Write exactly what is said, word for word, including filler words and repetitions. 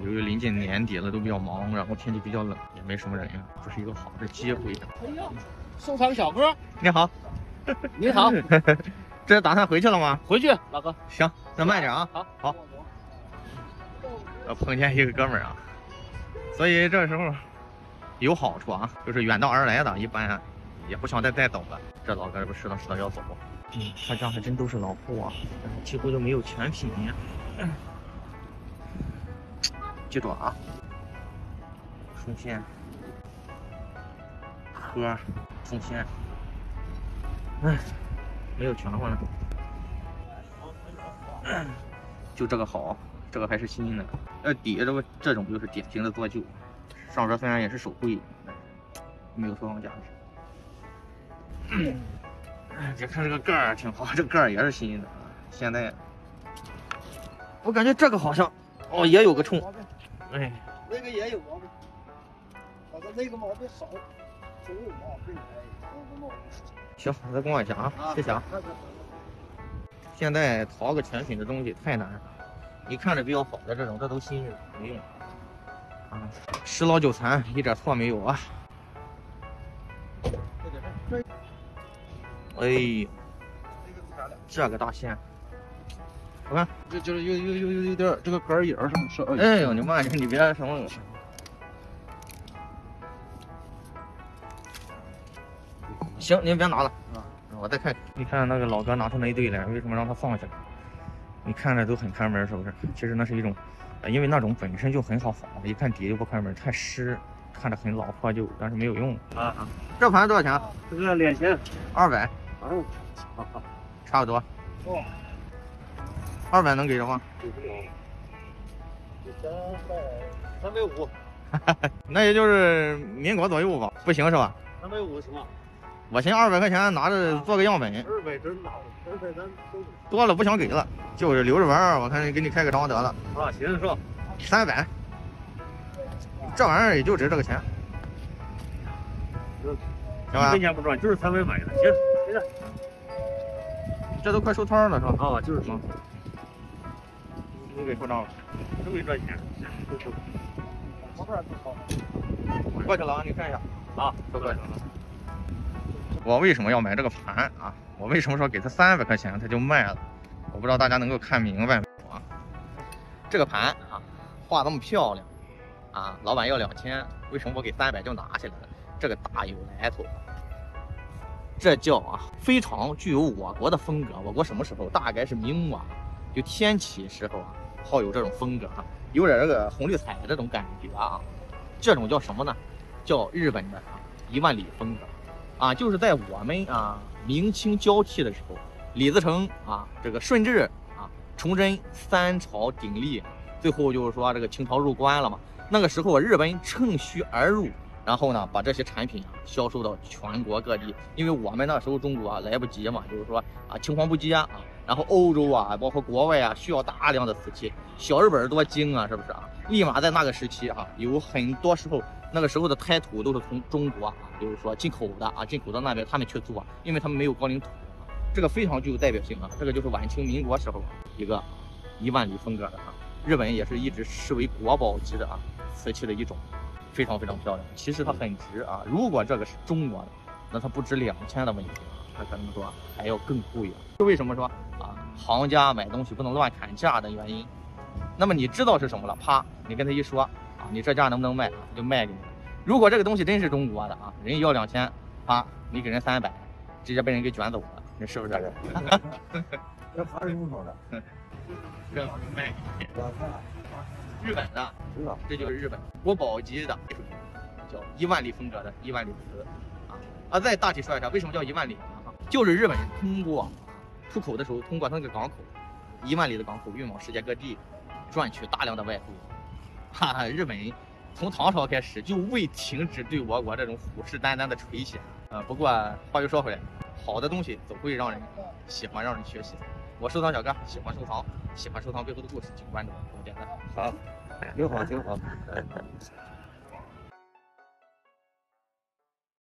由于临近年底了，都比较忙，然后天气比较冷，也没什么人呀，不是一个好的机会。哎呦，收藏小哥，你好，你好，这是打算回去了吗？回去，老哥。行，那慢点啊。好，好。呃，碰见一个哥们儿啊，所以这时候有好处啊，就是远道而来的，一般也不想再再等了。这老哥这不拾掇拾掇要走，嗯，他家还真都是老货啊，几乎都没有全品。嗯，记住啊，生鲜喝生鲜，哎，没有全货了，就这个好，这个还是新的。呃，底下这个这种就是典型的做旧，上边虽然也是手绘，但是没有收藏价值。你看这个盖儿挺好，这盖儿也是新的。现在我感觉这个好像哦也有个冲。哎，那个也有毛病，我的那个毛病少，总有毛病。行，我再逛一下啊，谢谢啊。现在淘个全品的东西太难了，你看着比较好的这种，这都新的，没用啊，十老九残，一点错没有啊。哎呦，这个大线。我看，这就是有有有有有点这个杆眼儿上是。哎呦，你妈你你别什么。行，您别拿了啊，我再看。你看那个老哥拿出那一堆来，为什么让他放下？你看着都很看门，是不是？其实那是一种，呃、因为那种本身就很好仿，一看底就不看门，太湿，看着很老破旧，但是没有用。啊啊！这盘多少钱？啊、这个脸型二百。啊，差不多。哦。二百能给着吗？给不了，三百三百五，那也就是民国左右吧，不行是吧？三百五行吗？我寻二百块钱拿着做个样本，二百真拿了，二百咱多了不想给了，就是留着玩儿。我看给你开个张得了啊，行是吧？三百，这玩意儿也就值这个钱，行吧？这钱不赚，就是三百买的，行，没事。这都快收摊了是吧？啊，就是嘛。都给收账了，都给赚钱。过去了啊，你看一下啊，都过去了。我为什么要买这个盘啊？我为什么说给他三百块钱他就卖了？我不知道大家能够看明白没有啊？这个盘啊，画那么漂亮啊，老板要两千，为什么我给三百就拿下来了？这个大有来头。这叫啊，非常具有我国的风格。我国什么时候？大概是明末。就天启时候啊，好有这种风格啊，有点这个红绿彩这种感觉啊，这种叫什么呢？叫日本的啊一万里风格啊，就是在我们啊明清交替的时候，李自成啊这个顺治啊崇祯三朝鼎立，最后就是说这个清朝入关了嘛，那个时候日本趁虚而入，然后呢把这些产品啊销售到全国各地，因为我们那时候中国啊来不及嘛，就是说啊青黄不接啊。然后欧洲啊，包括国外啊，需要大量的瓷器。小日本多精啊，是不是啊？立马在那个时期啊，有很多时候那个时候的胎土都是从中国啊，就是说进口的啊，进口到那边他们去做，因为他们没有高岭土，这个非常具有代表性啊。这个就是晚清民国时候一个一万里风格的啊，日本也是一直视为国宝级的啊瓷器的一种，非常非常漂亮。其实它很值啊，如果这个是中国的，那它不值两千的问题。他可能说还要更贵啊，是为什么说啊行家买东西不能乱砍价的原因。那么你知道是什么了，啪，你跟他一说啊，你这价能不能卖，就卖给你。如果这个东西真是中国的啊，人要两千，啪，你给人三百，直接被人给卷走了，你是不是？这还是入口的，这要是卖给你，日本的，知道，这就是日本国宝级的，叫一万里风格的一万里瓷啊啊，再大体说一下为什么叫一万里。就是日本人通过出口的时候，通过他那个港口，一万里的港口运往世界各地，赚取大量的外汇。哈哈，日本人从唐朝开始就未停止对我国这种虎视眈眈的垂涎。呃，不过话又说回来，好的东西总会让人喜欢，让人学习。我收藏小哥喜欢收藏，喜欢收藏背后的故事，请关注我，点赞。好，挺好，挺好。